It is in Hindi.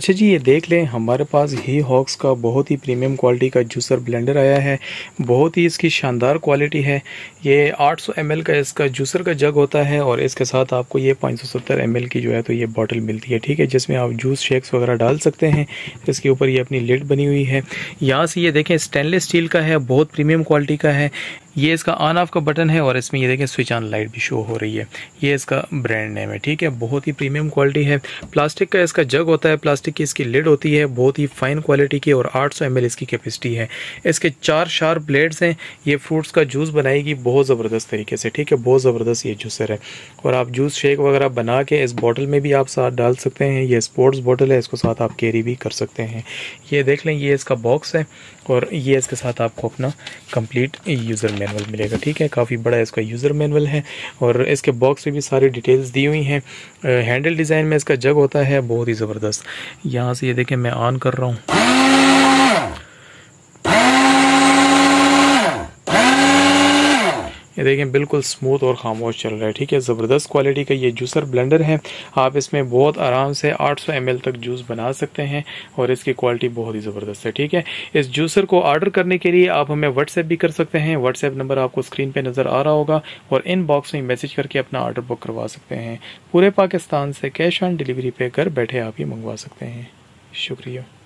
अच्छा जी, ये देख लें हमारे पास ही हॉक्स का बहुत ही प्रीमियम क्वालिटी का जूसर ब्लेंडर आया है। बहुत ही इसकी शानदार क्वालिटी है। ये 800 ml का इसका जूसर का जग होता है और इसके साथ आपको ये 570 ml की जो है तो ये बॉटल मिलती है, ठीक है, जिसमें आप जूस शेक्स वगैरह डाल सकते हैं। इसके ऊपर ये अपनी लिड बनी हुई है। यहाँ से ये देखें स्टेनलेस स्टील का है, बहुत प्रीमियम क्वालिटी का है। ये इसका ऑन ऑफ का बटन है और इसमें ये देखें स्विच ऑन लाइट भी शो हो रही है। ये इसका ब्रांड नेम है, ठीक है, बहुत ही प्रीमियम क्वालिटी है। प्लास्टिक का इसका जग होता है, प्लास्टिक की इसकी लिड होती है, बहुत ही फाइन क्वालिटी की, और 800 ml इसकी कैपेसिटी है। इसके 4 शार्प ब्लेड्स हैं। ये फ्रूट्स का जूस बनाएगी बहुत ज़बरदस्त तरीके से, ठीक है, बहुत ज़बरदस्त ये जूसर है। और आप जूस शेक वगैरह बना के इस बॉटल में भी आप साथ डाल सकते हैं। ये स्पोर्ट्स बॉटल है, इसको साथ आप कैरी भी कर सकते हैं। ये देख लें, ये इसका बॉक्स है और ये इसके साथ आपको अपना कंप्लीट यूज़र मैनुअल मिलेगा, ठीक है, काफ़ी बड़ा इसका यूज़र मैनुअल है। और इसके बॉक्स में भी सारी डिटेल्स दी हुई हैं। हैंडल डिज़ाइन में इसका जग होता है, बहुत ही ज़बरदस्त। यहाँ से ये देखें मैं ऑन कर रहा हूँ, ये देखें बिल्कुल स्मूथ और खामोश चल रहा है, ठीक है। ज़बरदस्त क्वालिटी का ये जूसर ब्लेंडर है। आप इसमें बहुत आराम से 800 ml तक जूस बना सकते हैं और इसकी क्वालिटी बहुत ही ज़बरदस्त है, ठीक है। इस जूसर को ऑर्डर करने के लिए आप हमें व्हाट्सएप भी कर सकते हैं। व्हाट्सएप नंबर आपको स्क्रीन पे नज़र आ रहा होगा और इनबॉक्स में मैसेज करके अपना ऑर्डर बुक करवा सकते हैं। पूरे पाकिस्तान से कैश ऑन डिलीवरी पे घर बैठे आप ही मंगवा सकते हैं। शुक्रिया।